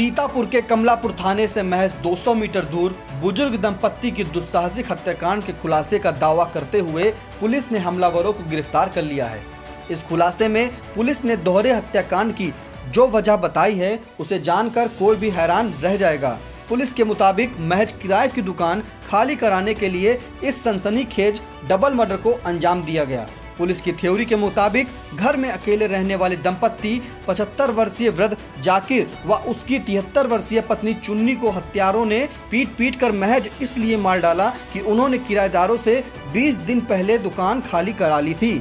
सीतापुर के कमलापुर थाने से महज 200 मीटर दूर बुजुर्ग दंपत्ति की दुस्साहसिक हत्याकांड के खुलासे का दावा करते हुए पुलिस ने हमलावरों को गिरफ्तार कर लिया है। इस खुलासे में पुलिस ने दोहरे हत्याकांड की जो वजह बताई है उसे जानकर कोई भी हैरान रह जाएगा। पुलिस के मुताबिक महज किराए की दुकान खाली कराने के लिए इस सनसनीखेज डबल मर्डर को अंजाम दिया गया। पुलिस की थ्योरी के मुताबिक घर में अकेले रहने वाले दंपत्ति 75 वर्षीय वृद्ध जाकिर व उसकी 73 वर्षीय पत्नी चुन्नी को हत्यारों ने पीट-पीट कर महज इसलिए मार डाला कि उन्होंने किराएदारों से 20 दिन पहले दुकान खाली करा ली थी।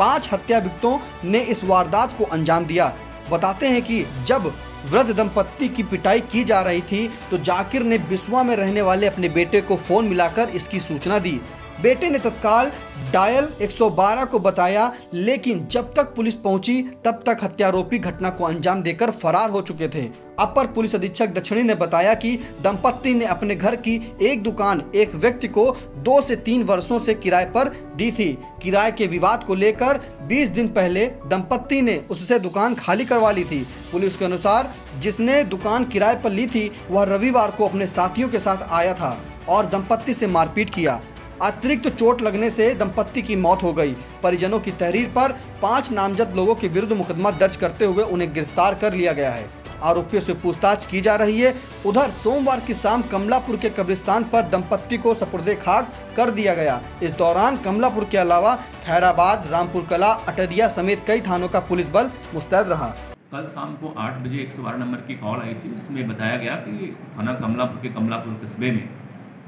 5 हत्याभियुक्तों ने इस वारदात को अंजाम दिया। बताते हैं कि जब वृद्ध दंपत्ति की पिटाई की जा रही थी तो जाकिर ने बिस्वां में रहने वाले अपने बेटे को फोन मिलाकर इसकी सूचना दी। बेटे ने तत्काल डायल 112 को बताया, लेकिन जब तक पुलिस पहुंची तब तक हत्यारोपी घटना को अंजाम देकर फरार हो चुके थे। अपर पुलिस अधीक्षक दक्षिणी ने बताया कि दंपत्ति ने अपने घर की एक दुकान एक व्यक्ति को 2 से 3 वर्षों से किराए पर दी थी। किराए के विवाद को लेकर 20 दिन पहले दंपत्ति ने उससे दुकान खाली करवा ली थी। पुलिस के अनुसार जिसने दुकान किराए पर ली थी वह रविवार को अपने साथियों के साथ आया था और दंपत्ति से मारपीट किया। अतिरिक्त चोट लगने से दंपत्ति की मौत हो गई। परिजनों की तहरीर पर 5 नामजद लोगों के विरुद्ध मुकदमा दर्ज करते हुए उन्हें गिरफ्तार कर लिया गया है। आरोपियों से पूछताछ की जा रही है। उधर सोमवार की शाम कमलापुर के कब्रिस्तान पर दंपत्ति को सपुर्दे खाक कर दिया गया। इस दौरान कमलापुर के अलावा खैराबाद, रामपुर कला, अटरिया समेत कई थानों का पुलिस बल मुस्तैद रहा। कल शाम को 8 बजे 112 नंबर की कॉल आई थी। उसमें बताया गया कि थाना कमलापुर के कमलापुर कस्बे में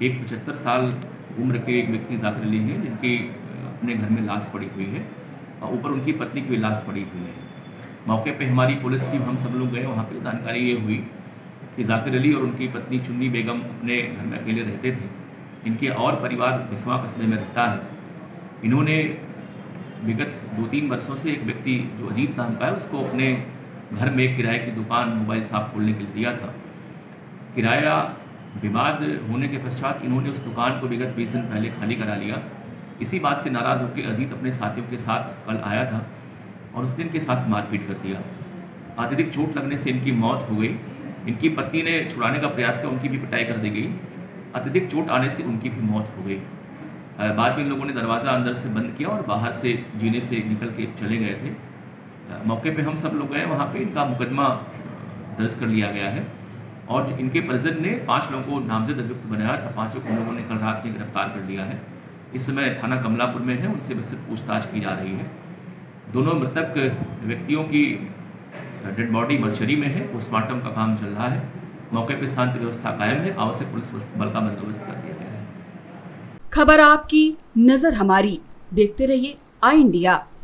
एक 75 साल उम्र के एक व्यक्ति जाकिर अली हैं, जिनकी अपने घर में लाश पड़ी हुई है और ऊपर उनकी पत्नी की भी लाश पड़ी हुई है। मौके पे हमारी पुलिस टीम हम सब लोग गए। वहाँ पे जानकारी ये हुई कि जाकिर अली और उनकी पत्नी चुन्नी बेगम अपने घर में अकेले रहते थे। इनके और परिवार बिस्वां कस्बे में रहता है। इन्होंने विगत 2-3 वर्षों से एक व्यक्ति जो अजीत नाम का है उसको अपने घर में किराए की दुकान मोबाइल शॉप खोलने के लिए दिया था। किराया विवाद होने के पश्चात इन्होंने उस दुकान को विगत 20 दिन पहले खाली करा लिया। इसी बात से नाराज़ होकर अजीत अपने साथियों के साथ कल आया था और उस दिन के साथ मारपीट कर दिया। अत्यधिक चोट लगने से इनकी मौत हो गई। इनकी पत्नी ने छुड़ाने का प्रयास किया, उनकी भी पिटाई कर दी गई। अत्यधिक चोट आने से उनकी भी मौत हो गई। बाद में इन लोगों ने दरवाज़ा अंदर से बंद किया और बाहर से जीने से निकल के चले गए थे। मौके पर हम सब लोग गए। वहाँ पर इनका मुकदमा दर्ज कर लिया गया है और इनके परिजन ने 5 लोगों को नामजद अभियुक्त बनाया था। 5 लोगों ने कल रात में गिरफ्तार कर लिया है। इस समय थाना कमलापुर में है। उनसे विस्तृत पूछताछ की जा रही है। दोनों मृतक व्यक्तियों की डेड बॉडी मर्चरी में है। पोस्टमार्टम का काम चल रहा है। मौके पर शांति व्यवस्था कायम है। आवश्यक पुलिस बल का बंदोबस्त कर दिया गया है। खबर आपकी, नजर हमारी। देखते रहिए आई इंडिया।